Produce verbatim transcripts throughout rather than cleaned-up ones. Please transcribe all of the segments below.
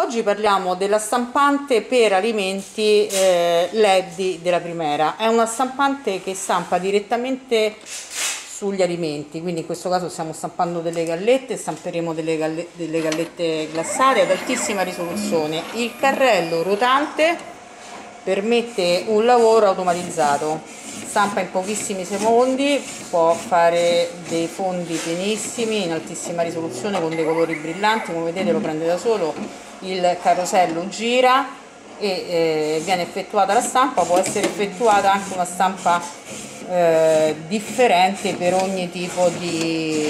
Oggi parliamo della stampante per alimenti eh, L E D della Primera. È una stampante che stampa direttamente sugli alimenti, quindi in questo caso stiamo stampando delle gallette, stamperemo delle, galle, delle gallette glassate ad altissima risoluzione. Il carrello rotante permette un lavoro automatizzato, stampa in pochissimi secondi, può fare dei fondi pienissimi in altissima risoluzione con dei colori brillanti, come vedete lo prende da solo, il carosello gira e eh, viene effettuata la stampa. Può essere effettuata anche una stampa Eh, differente per ogni tipo di,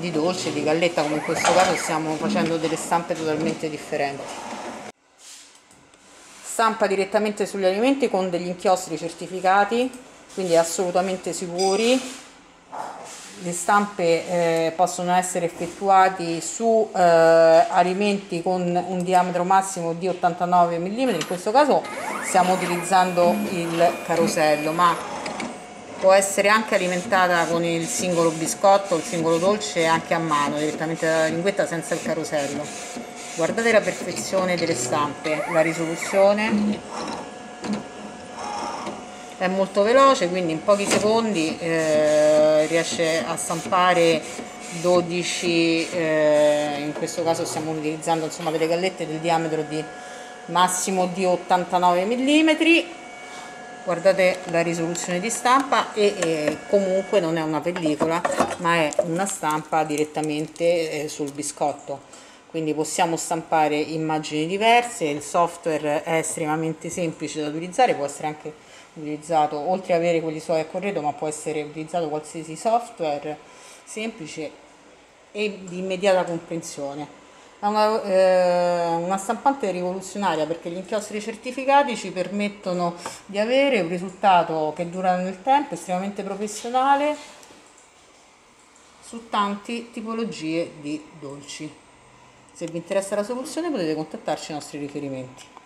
di dolce, di galletta, come in questo caso stiamo facendo delle stampe totalmente differenti. Stampa direttamente sugli alimenti con degli inchiostri certificati, quindi assolutamente sicuri. Le stampe eh, possono essere effettuate su eh, alimenti con un diametro massimo di ottantanove millimetri, in questo caso stiamo utilizzando il carosello, ma può essere anche alimentata con il singolo biscotto, il singolo dolce, anche a mano, direttamente dalla linguetta senza il carosello. Guardate la perfezione delle stampe, la risoluzione è molto veloce, quindi in pochi secondi eh, riesce a stampare dodici, eh, in questo caso stiamo utilizzando insomma delle gallette del diametro di massimo di ottantanove millimetri. Guardate la risoluzione di stampa e eh, comunque non è una pellicola, ma è una stampa direttamente eh, sul biscotto, quindi possiamo stampare immagini diverse. Il software è estremamente semplice da utilizzare, può essere anche utilizzato, oltre ad avere quelli suoi a corredo, ma può essere utilizzato qualsiasi software semplice e di immediata comprensione. È una, eh, una stampante rivoluzionaria perché gli inchiostri certificati ci permettono di avere un risultato che dura nel tempo, estremamente professionale, su tante tipologie di dolci. Se vi interessa la soluzione potete contattarci ai nostri riferimenti.